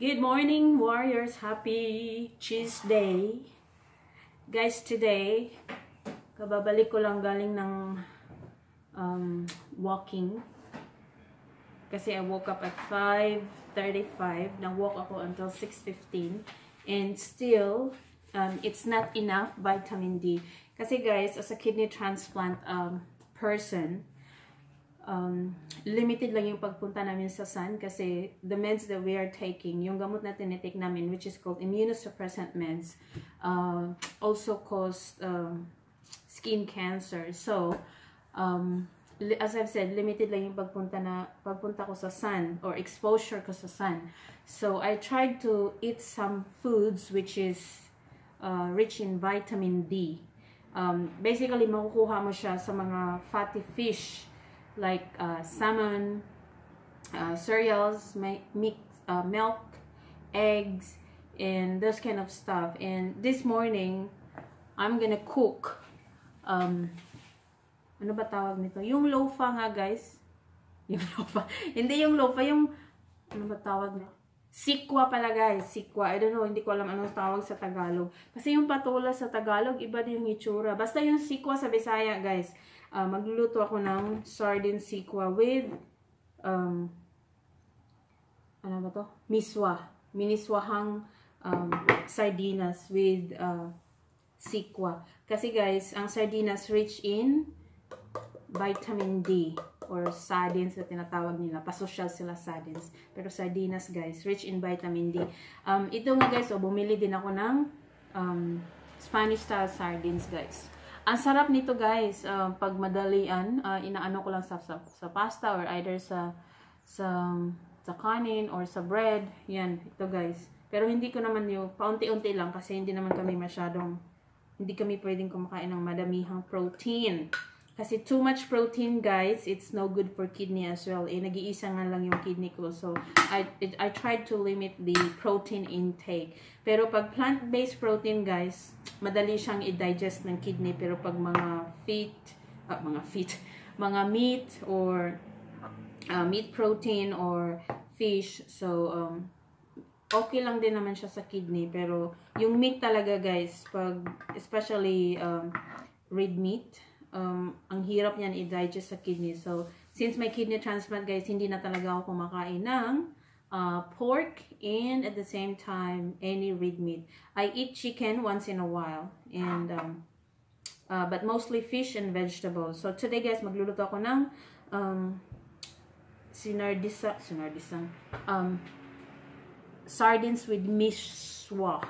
Good morning, warriors. Happy Tuesday. Guys, today, kababalik ko lang galing ng walking. Kasi I woke up at 5:35. Nag-walk ako until 6:15. And still, it's not enough vitamin D. Kasi guys, as a kidney transplant person, limited lang yung pagpunta namin sa sun kasi the meds that we are taking, yung gamot na tinitake namin, which is called immunosuppressant meds, also cause skin cancer. So, as I've said, limited lang yung pagpunta ko sa sun or exposure ko sa sun. So, I tried to eat some foods which is rich in vitamin D. Basically, makukuha mo siya sa mga fatty fish like salmon, cereals, milk, eggs, and those kind of stuff. And this morning, I'm gonna cook, ano ba tawag nito? Yung lofa nga, guys. Yung lofa. Hindi yung lofa, yung, ano ba tawag nito? Sikwa pala, guys. Sikwa. I don't know, hindi ko alam anong tawag sa Tagalog. Kasi yung patola sa Tagalog, iba din yung itsura. Basta yung sikwa sa Bisaya, guys. Magluluto ako ng sardine sikwa with ano ba to? Miswa. Miniswahang sardinas with sikwa. Kasi guys, ang sardinas rich in vitamin D or sardines na tinatawag nila. Pasosyal sila sardines. Pero sardinas guys, rich in vitamin D. Ito nga guys, bumili din ako ng Spanish style sardines guys. Ang sarap nito guys, pag madalian, inaano ko lang sa pasta or either sa kanin or sa bread. Yan, ito guys. Pero hindi ko naman yung, paunti-unti lang kasi hindi naman kami masyadong, hindi kami pwedeng kumakain ng madamihang protein. Kasi too much protein guys, it's no good for kidney as well. Eh, nag-iisa nga lang yung kidney ko. So, I tried to limit the protein intake. Pero pag plant-based protein guys, madali siyang i-digest ng kidney. Pero pag mga meat or meat protein or fish. So, okay lang din naman siya sa kidney. Pero yung meat talaga guys, pag especially red meat, ang hirap niyan i-digest sa kidney. So, since my kidney transplant guys, hindi na talaga ako kumakain ng pork and at the same time, any red meat. I eat chicken once in a while and but mostly fish and vegetables. So, today guys, magluluto ako ng sardines with miswa.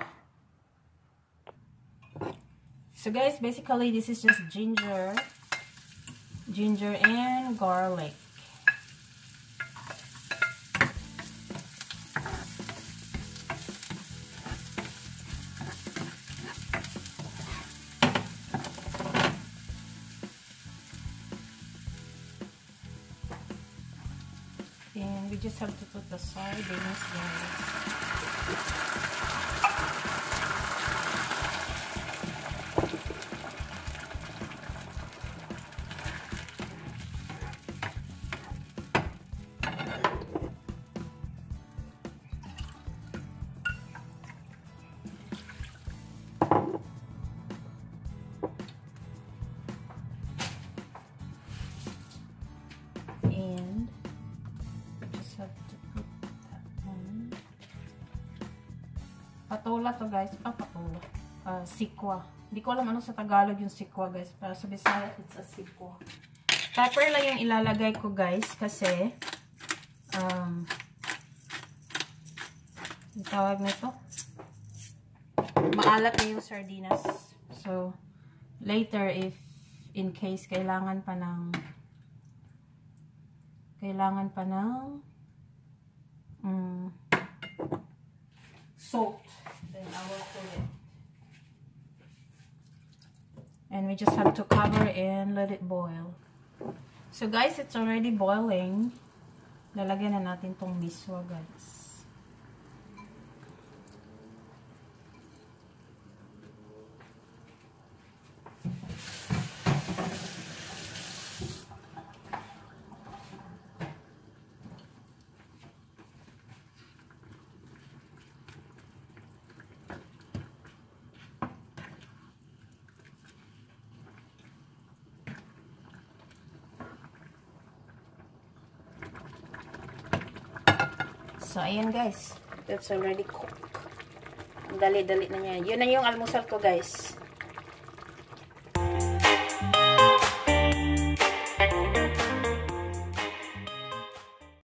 So guys, basically this is just ginger and garlic. And we just have to put the sardines in. Patola to guys, patola. Sikwa. Hindi ko alam ano sa Tagalog yung sikwa guys. Pero sa Bisaya, it's a sikwa. Pepper lang yung ilalagay ko guys. Kasi, yung tawag na ito. Maalat na yung sardinas. So, later if, in case, kailangan pa ng salt. Then I will put it. And we just have to cover and let it boil. So guys, it's already boiling. Lalagyan na natin tong miswa guys. So, ayan guys. That's already cooked. Dali-dali na niya. Yun na yung almusal ko guys.